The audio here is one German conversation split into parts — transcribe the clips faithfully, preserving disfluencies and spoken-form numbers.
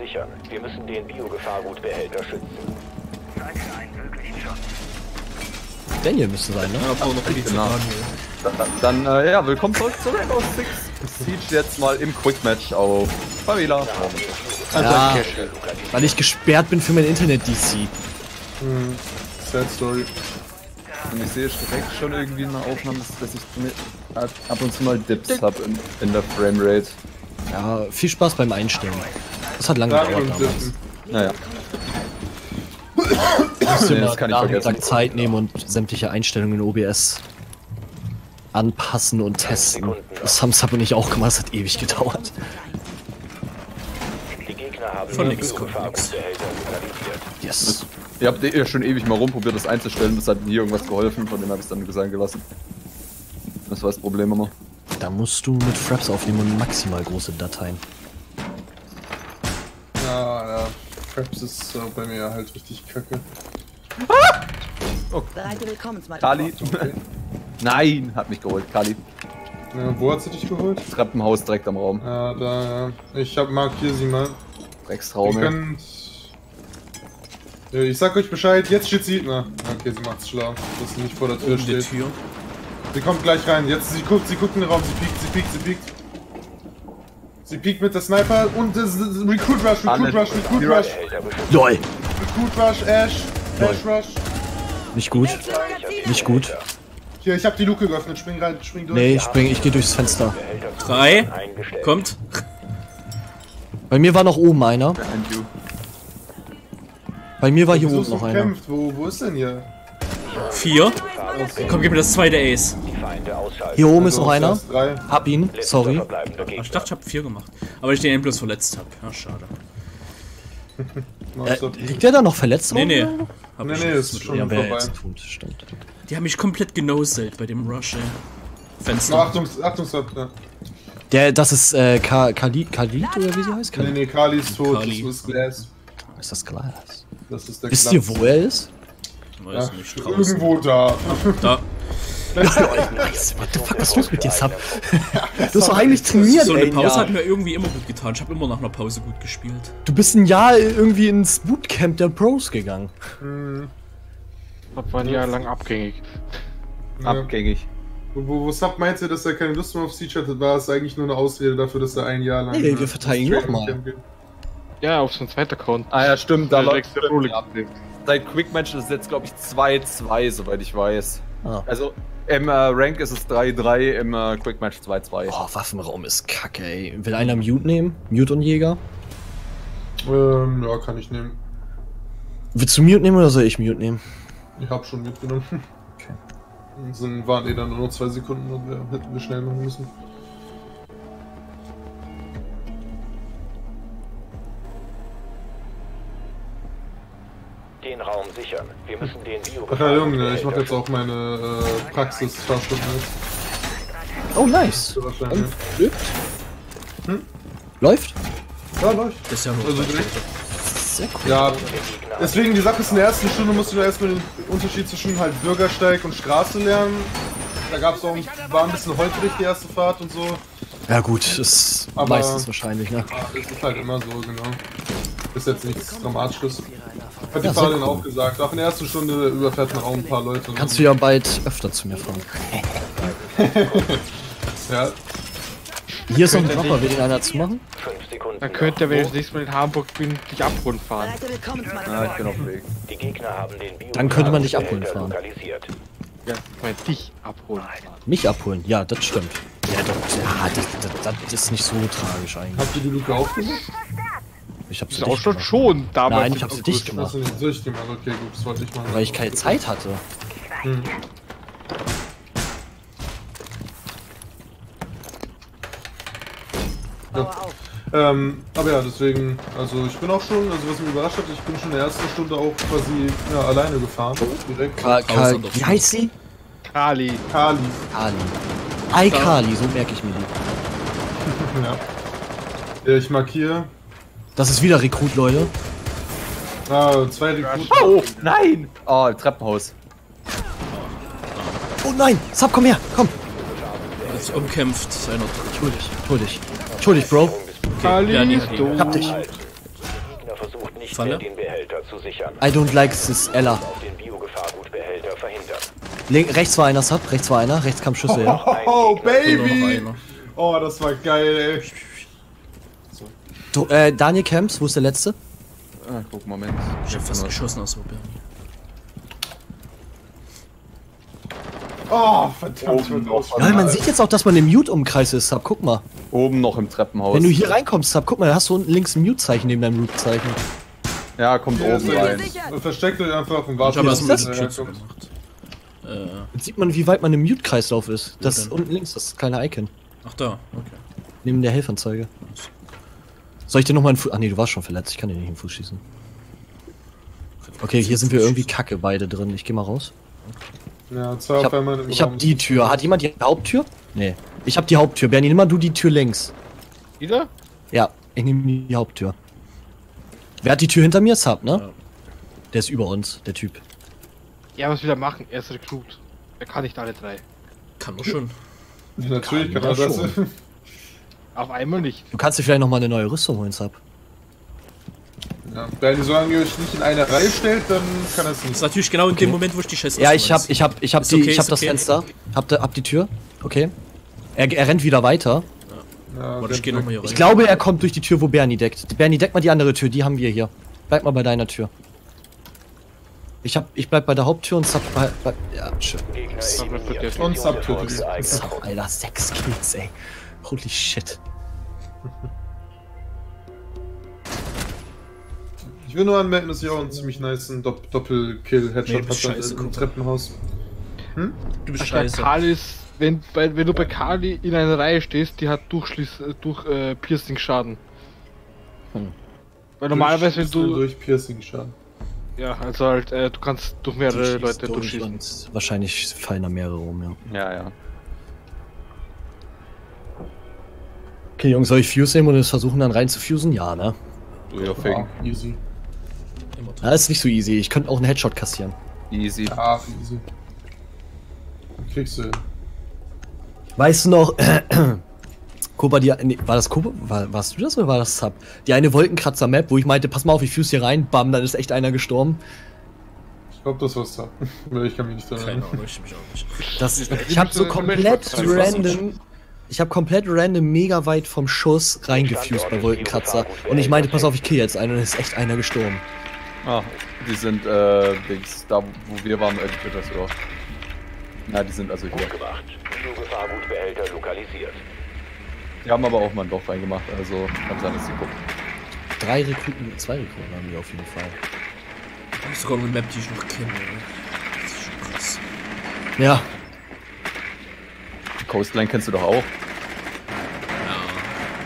sichern. Wir müssen den Biogefahrgutbehälter schützen. Zeige einen möglichen Schutz. Daniel müsste sein, ne? Ja, noch die Daniel. Dann, dann äh, ja, willkommen zurück zu Rainbow Six Siege, jetzt mal im Quickmatch auf Favela. Also, ja, weil ich gesperrt bin für mein Internet-D C. Hm, sad story. Und ich sehe direkt schon irgendwie in der Aufnahme, dass ich ab und zu mal Dips habe in, in der Framerate. Ja, viel Spaß beim Einstellen. Das hat lange gedauert damals. Naja. Musst du nee, das kann ich vergessen. Zeit nehmen und sämtliche Einstellungen in O B S anpassen und testen. Das haben Sub und ich auch gemacht, das hat ewig gedauert. Die Gegner haben von links kommt nichts. Yes. Ihr habt ja schon ewig mal rumprobiert, das einzustellen, das hat nie irgendwas geholfen, von dem habe ich es dann sein gelassen. Das war das Problem immer. Da musst du mit Fraps aufnehmen und maximal große Dateien. Ja, ja. Fraps ist äh, bei mir halt richtig kacke. Ah! Oh. Kali. Nein, hat mich geholt, Kali. Ja, wo hat sie dich geholt? Das Treppenhaus direkt am Raum. Ja, da, ja. Ich hab markier sie mal. Drecksraum. Ihr könnt... Ja, ich sag euch Bescheid, jetzt steht sie. Na, okay, sie macht's schlau, dass sie nicht vor der Tür oben steht. Tür. Sie kommt gleich rein, jetzt sie guckt, sie guckt in den Raum, sie piekt, sie piekt, sie piekt. Sie piekt mit der Sniper und das uh, Recruit Rush, Recruit Rush, Recruit Rush. Lol. Recruit Rush, Ash, Ash Rush. Nicht gut, nicht gut. Hier, ich hab die Luke geöffnet, spring rein, spring durch. Nee, ich spring, ich geh durchs Fenster. Drei, kommt. Bei mir war noch oben einer. Bei mir war hier oben noch einer. Wo, wo ist denn hier? Vier. Okay. Komm, gib mir das zweite Ace. Hier oben also ist noch einer. Hab ihn, sorry. Ich dachte, ich hab vier gemacht. Aber ich den eben bloß verletzt hab. Ja, schade. äh, liegt der da noch verletzt? Nee, nee. Hab nee, nee, das ist schon vorbei. Stimmt. Die haben mich komplett genoselt bei dem Rush, ey. Fenster. Na, Achtung, Achtung, Achtung. Der, das ist, äh, Kali, Kali, oder wie sie heißt? Kali? Nee, nee, Kali ist tot. Kali. Das ist Glas. Ist das Glas? Das ist der Wisst Glas. Wisst ihr, wo er ist? Weiß ja, nicht, irgendwo da. Da. Nice. What the fuck, was ist los mit dir, Sub? Du hast doch eigentlich trainiert, so eine Pause Jahr. Hat mir irgendwie immer gut getan. Ich habe immer nach einer Pause gut gespielt. Du bist ein Jahr irgendwie ins Bootcamp der Pros gegangen. Hm. Hab war ein Jahr lang abgängig. Ja. Abgängig. Wo, wo, wo Sub meinte, dass er keine Lust mehr auf Siege hatte, war es eigentlich nur eine Ausrede dafür, dass er ein Jahr lang... Hey, wir verteidigen nochmal. Ja, auf so einen zweiten Account. Ah ja, stimmt, da läuft der Rook. Seit Quickmatch ist es jetzt, glaube ich, zwei zwei, soweit ich weiß. Ah. Also im äh, Rank ist es drei drei, im äh, Quickmatch zwei zwei. Oh, Waffenraum ist kacke, ey. Will einer Mute nehmen? Mute und Jäger? Ähm, ja, kann ich nehmen. Willst du Mute nehmen oder soll ich Mute nehmen? Ich hab schon Mute genommen. Okay. Dann waren eh dann nur noch zwei Sekunden und wir hätten wir schnell machen müssen. Den Raum sichern. Wir müssen den Bio. Ja, Junge, ich mach jetzt auch meine äh, Praxis-Fahrstunden mit. Oh, nice. Läuft? Hm? Läuft? Ja, läuft. Das ist ja nur also direkt. Sehr cool. Ja, deswegen, die Sache ist, in der ersten Stunde musst du da erstmal den Unterschied zwischen halt Bürgersteig und Straße lernen. Da gab's auch, war ein bisschen holprig die erste Fahrt und so. Ja gut, ist aber meistens wahrscheinlich, ne? Ja, das ist halt immer so, genau. Ist jetzt nichts Dramatisches. Hat die ja, Fahrerin cool. auch gesagt. Auch in der ersten Stunde überfährt man auch ein paar Leute. Kannst du ja bald öfter zu mir fahren. Ja. Hier ist noch ein Dropper, will ihn einer zumachen? Dann könnt ihr, wenn ich das nächste Mal in Hamburg bin, dich abholen fahren. Ja, ich bin auf dem Weg. Die Gegner haben den Dann könnte man dich abholen fahren. Ja, ich meine, dich abholen. Mich abholen, ja, das stimmt. Ja, das, ja das, das, das ist nicht so tragisch eigentlich. Habt ihr die Luke aufgemacht? Ich hab's auch schon schon damals. Nein, ich hab's dicht gemacht. Nein, ich hab's dicht gemacht. Okay, gut, das wollte ich mal. Weil ich keine Zeit hatte. Hm. Ja. Ähm, aber ja, deswegen, also ich bin auch schon, also was mich überrascht hat, ich bin schon in der ersten Stunde auch quasi ja, alleine gefahren. Direkt. Ka Ka Wie heißt sie? Kali. Kali. Kali. Ei Kali, so merke ich mir die. Ja. Ja. Ich markiere. Das ist wieder Rekrut, Leute. Ah, zwei Rekrut. Oh, nein! Oh, Treppenhaus. Oh nein! Sub, komm her! Komm! Er ist umkämpft. Entschuldig, entschuldig. Entschuldig, Bro. Okay. Ja, ich hab dich. versucht nicht Pfanne? mehr den Behälter zu sichern. I don't like this, Ella. Auf den Biogefahrgutbehälter verhindert. Link, rechts war einer, Sub, rechts war einer, rechts kam Schüsse, ja. Oh, oh, oh Baby! Oh, das war geil, ey. So. Du, äh, Daniel Camps, wo ist der letzte? Ah, guck, Moment. Ich hab fast geschossen aus Oberni. Oh, verdammt. Oh, ja, man sieht jetzt auch, dass man im Mute-Umkreis ist, Sub, guck mal. Oben noch im Treppenhaus. Wenn du hier reinkommst, Sub, guck mal, da hast du unten links ein Mute-Zeichen neben deinem Root-Zeichen. Ja, kommt hier oben rein. Dann versteckt euch einfach auf dem Warten. Was ist das? Äh, jetzt sieht man, wie weit man im Mute-Kreislauf ist. Das ist unten links, das kleine Icon. Ach da, okay. Neben der Helferanzeige. Soll ich dir nochmal einen Fuß... Ach nee, du warst schon verletzt, ich kann dir nicht in den Fuß schießen. Okay, hier sind wir irgendwie kacke beide drin. Ich geh mal raus. Ja, zwei auf einmal im Raum. Ich hab die Tür. Hat jemand die Haupttür? Nee. Ich hab die Haupttür. Bernie, nimm mal du die Tür links. Die da? Ja, ich nehme die Haupttür. Wer hat die Tür hinter mir? Sub, ne? Ja. Der ist über uns, der Typ. Ja, was will er machen? Er ist Recruit. Er kann nicht alle drei. Kann doch schon. Ja, natürlich kann, kann er das. Schon. Auf einmal nicht. Du kannst dir vielleicht nochmal eine neue Rüstung holen, Sub. Ja, Bernie, solange ihr euch nicht in eine Reihe stellt, dann kann das nicht. Das ist natürlich genau in okay. dem Moment, wo ich die Scheiße. Ja, ich hab, ich hab, ich hab, die, okay, ich hab das okay. Fenster, hab, de, hab die Tür, okay. Er, er rennt wieder weiter. Ja. Ja, Warte, ich geh nochmal hier rein. Ich glaube, er kommt durch die Tür, wo Bernie deckt. Bernie, deck mal die andere Tür, die haben wir hier. Bleib mal bei deiner Tür. Ich hab, ich bleib bei der Haupttür und Sub, bei, bei, ja, schön. Und Sub, Sub, Alter, sechs Kills, ey. Holy shit. Ich will nur anmerken, dass ich auch einen ziemlich nice Dopp Doppel-Kill-Headshot hatte im Treppenhaus. Hm? Du bist Ach, scheiße. Kali ist, wenn, bei, wenn du bei Kali in einer Reihe stehst, die hat Durchschliss, durch äh, Piercing-Schaden. Hm. Weil normalerweise, wenn du... Durch Piercing-Schaden. Ja, also halt, äh, du kannst durch mehrere du Leute durchschießen. Durch wahrscheinlich fallen da mehrere rum, ja. Ja, ja. Okay, Jungs, soll ich Fuse nehmen und es versuchen dann rein zu fusen? Ja, ne? Du ja, fäng. Easy. Ja, ist nicht so easy. Ich könnte auch einen Headshot kassieren. Easy. Ah, easy. Kriegst du. Weißt du noch, äh, Koba, die, nee, war das Koba, war, warst du das oder war das Sub? Die eine Wolkenkratzer-Map, wo ich meinte, pass mal auf, ich fuse hier rein, bam, dann ist echt einer gestorben. Ich glaube, das war Sub. Ich kann mich nicht daran erinnern. Keine Ahnung, ich mich auch nicht. Das, ich hab so komplett random... Ich habe komplett random mega weit vom Schuss reingefused bei Wolkenkratzer. Und ich meinte, pass auf, ich kill jetzt einen und es ist echt einer gestorben. Ah, die sind, äh, da wo wir waren, irgendwie das oder? Na, die sind also hier. Gut gemacht. Biogefahrgutbehälter lokalisiert. Die haben aber auch mal ein Loch reingemacht, also kann sein, dass sie gucken. Drei Rekruten, zwei Rekruten haben wir auf jeden Fall. Das ist sogar eine Map, die ich noch kenne, oder? Das ist schon krass. Ja. Coastline kennst du doch auch. Ja,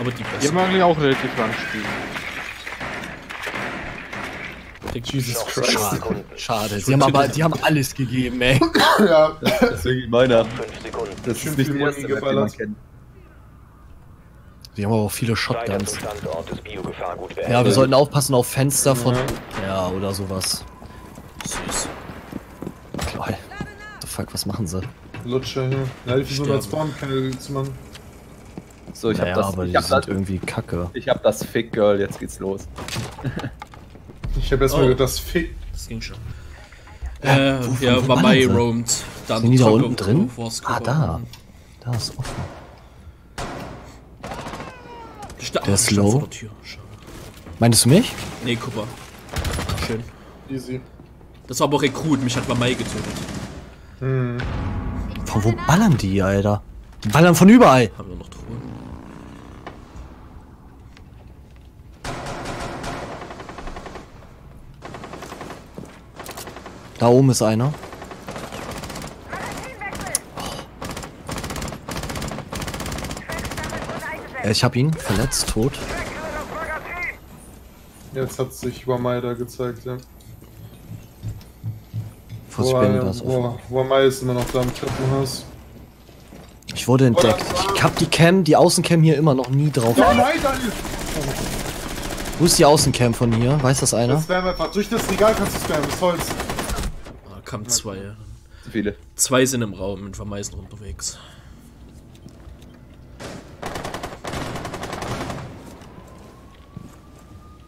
aber die beste. Wir machen ja auch relativ lang spielen. Jesus Christ. Schade. Schade. Sie haben aber, die haben alles gegeben, ey. Ja. Deswegen meiner. Das ist nicht die erste Map, die man kennt. Die haben aber auch viele Shotguns. Ja, wir sollten aufpassen auf Fenster von... Ja, oder sowas. Süß. Klar. What the fuck, was machen sie? Lutscher hier. Ja, die versuchen als Spawn-Kennel zu machen. So, ich naja, hab das. Aber ich hab das irgendwie kacke. Ich hab das Fick, Girl, jetzt geht's los. Ich hab erstmal oh. das Fick. Das ging schon. Äh, ja, ja Wamai roamt. Da sind die da unten drin? Ah, da. Da ist offen. Der ist low. Meinst du mich? Nee, guck mal. Schön. Easy. Das war aber Rekrut, mich hat Wamai getötet. Hm. Von wo ballern die, Alter? Die ballern von überall! Haben wir noch Truhen? Da oben ist einer. Oh. Ich hab ihn verletzt, tot. Jetzt hat sich Wamai da gezeigt, ja. Wamai ist immer noch da im Treppenhaus. Ich wurde entdeckt. Ich hab die Cam, die Außencam hier immer noch nie drauf. Ja, nein, da ist... Wo ist die Außencam von hier? Weiß das einer? Das spammen einfach. Durch das Regal kannst du spammen, das Holz. Ah, kamen zwei. Ja. Zu viele. Zwei sind im Raum und Wamai ist noch unterwegs.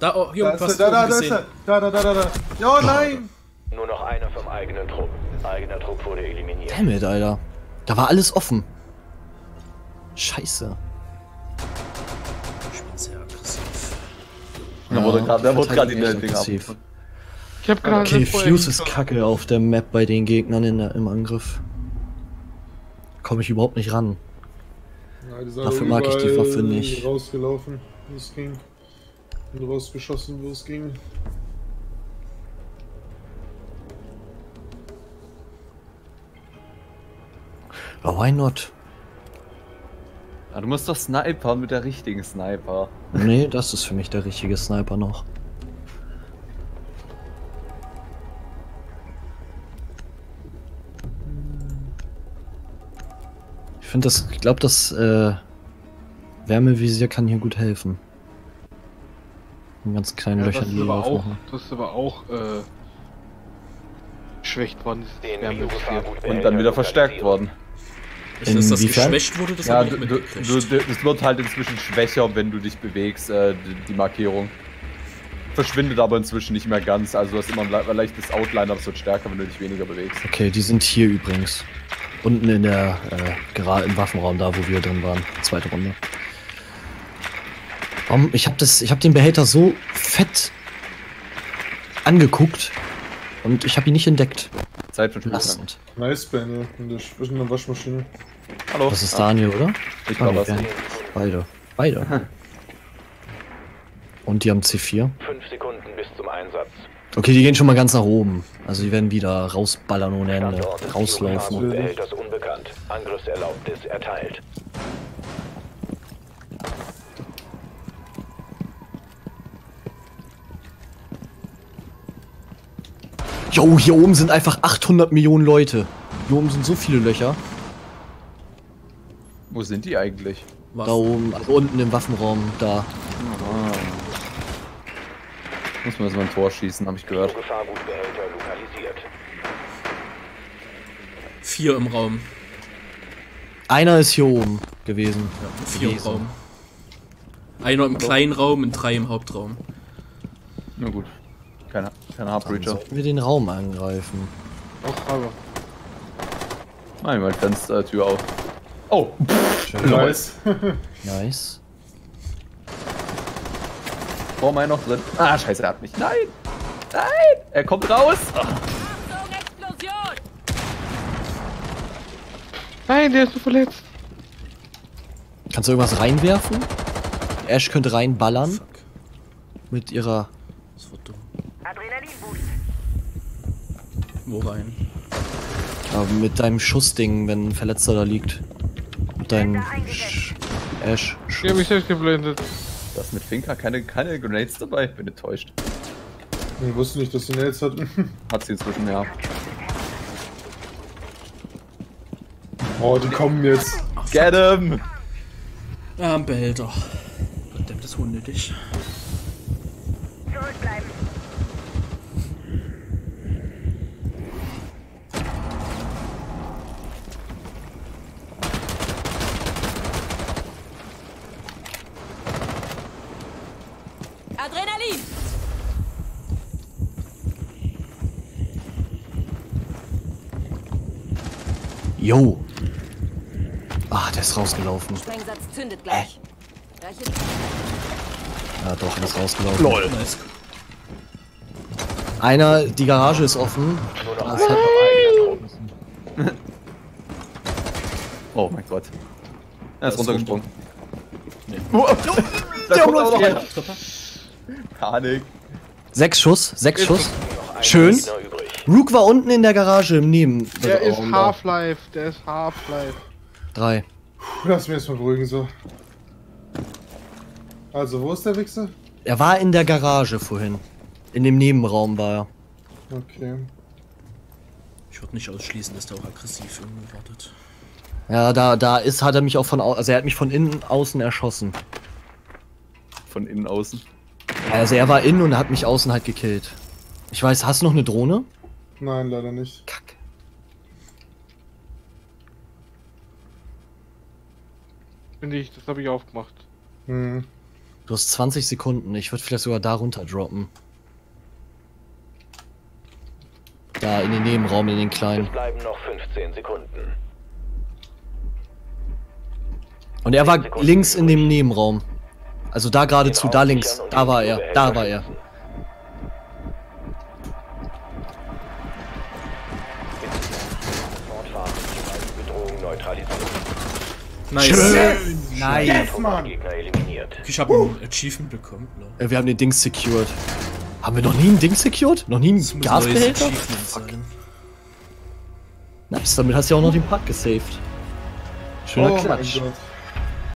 Da, oh, hier oben was da, da, da, da, da, da, da, da, da. Oh nein! Nur noch einer vom eigenen Trupp. Eigener Trupp wurde eliminiert. Dammit, Alter. Da war alles offen. Scheiße. Ich bin sehr aggressiv. Ja, da wurde gerade, da wurde gerade die Meldung aggressiv. Ich hab gerade. Okay, Fuse ist kacke auf der Map bei den Gegnern in der, im Angriff. Komme ich überhaupt nicht ran. Ja, die dafür mag ich die Waffe nicht. Rausgelaufen, wo es ging. Und rausgeschossen, wo es ging. Oh, why not? Ah, du musst doch Sniper mit der richtigen Sniper. Nee, das ist für mich der richtige Sniper noch. Ich finde das, ich glaube, das äh, Wärmevisier kann hier gut helfen. In ganz kleinen ja, Löchern, die wir aufmachen. Das ist aber auch äh, geschwächt worden. Und dann wieder verstärkt worden. Ist das, das geschwächt wurde, das ja, du, du, das wird halt inzwischen schwächer, wenn du dich bewegst, äh, die, die Markierung. Verschwindet aber inzwischen nicht mehr ganz, also du hast immer ein leichtes Outline, aber es wird stärker, wenn du dich weniger bewegst. Okay, die sind hier übrigens. Unten in der, äh, gerade im Waffenraum, da wo wir drin waren. Zweite Runde. Um, ich habe hab den Behälter so fett angeguckt und ich habe ihn nicht entdeckt. Zeit für Lastend. Nice, Benny. In der Waschmaschine. Hallo. Das ist Daniel, oder? Ich glaube, das ist Beide. Beide. Aha. Und die haben C vier. Fünf Sekunden bis zum Einsatz. Okay, die gehen schon mal ganz nach oben. Also die werden wieder rausballern ohne Ende. Rauslaufen. Behälters unbekannt. Angriffserlaubnis erteilt. Jo, hier oben sind einfach achthundert Millionen Leute. Hier oben sind so viele Löcher. Wo sind die eigentlich? Was? Da oben, also unten im Waffenraum, da. Ah. Muss man erstmal ein Tor schießen, habe ich gehört. Vier im Raum. Einer ist hier oben gewesen. Ja, vier gewesen. Im Raum. Einer im kleinen Raum und drei im Hauptraum. Na gut. Keine, keine Hardbreacher. Sollten wir den Raum angreifen? Ach, aber. Nein, mein Fenster, Tür auf. Oh! Nice. Nice. Oh, mein noch drin. Ah, scheiße, er hat mich. Nein! Nein! Er kommt raus! Oh. Achtung, Explosion! Nein, der ist so verletzt. Kannst du irgendwas reinwerfen? Ash könnte reinballern. Fuck. Mit ihrer. Das war dumm. Wo rein? Aber mit deinem Schussding, wenn ein Verletzter da liegt. Mit deinem Sch Ash. Schuss. Ich hab mich selbst geblendet. Das mit Finka keine, keine Grenades dabei? Bin enttäuscht. Ich wusste nicht, dass sie Grenades hatten. Hat sie inzwischen, ja. Oh, die kommen jetzt. Ach, get him! Ja, ein Behälter. Verdammtes Hundedich. Jo! Ah, der ist rausgelaufen. Sprengsatz zündet gleich. Äh. Ja doch, der ist rausgelaufen. LOL! Nice. Einer, die Garage ist offen. Das hat oh mein Gott. Er ist das runtergesprungen. Ist nee. Oh, da der kommt aber noch einer. Panik. Sechs Schuss, sechs Schuss. Schön. Rook war unten in der Garage im Neben. Der ist Half-Life, der ist Half-Life. Drei. Puh, lass mich erstmal beruhigen so. Also, wo ist der Wichser? Er war in der Garage vorhin. In dem Nebenraum war er. Okay. Ich würde nicht ausschließen, dass der auch aggressiv irgendwie wartet. Ja, da, da ist, hat er mich auch von außen, also er hat mich von innen außen erschossen. Von innen außen? Also er war innen und hat mich außen halt gekillt. Ich weiß, hast du noch eine Drohne? Nein, leider nicht. Kacke. Bin ich, das habe ich aufgemacht. Hm. Du hast zwanzig Sekunden. Ich würde vielleicht sogar da runter droppen. Da in den Nebenraum, in den kleinen. Es bleiben noch fünfzehn Sekunden. Und er war links in dem Nebenraum. Also da geradezu, da links. Da war er, da war er. Nice. Nice. Yes, Mann. Ich hab uh. ein Achievement bekommen. Ne? Wir haben den Ding secured. Haben wir noch nie ein Ding secured? Noch nie ein Gasbehälter? Naps, damit hast du ja auch noch den Part gesaved. Schöner oh Klatsch.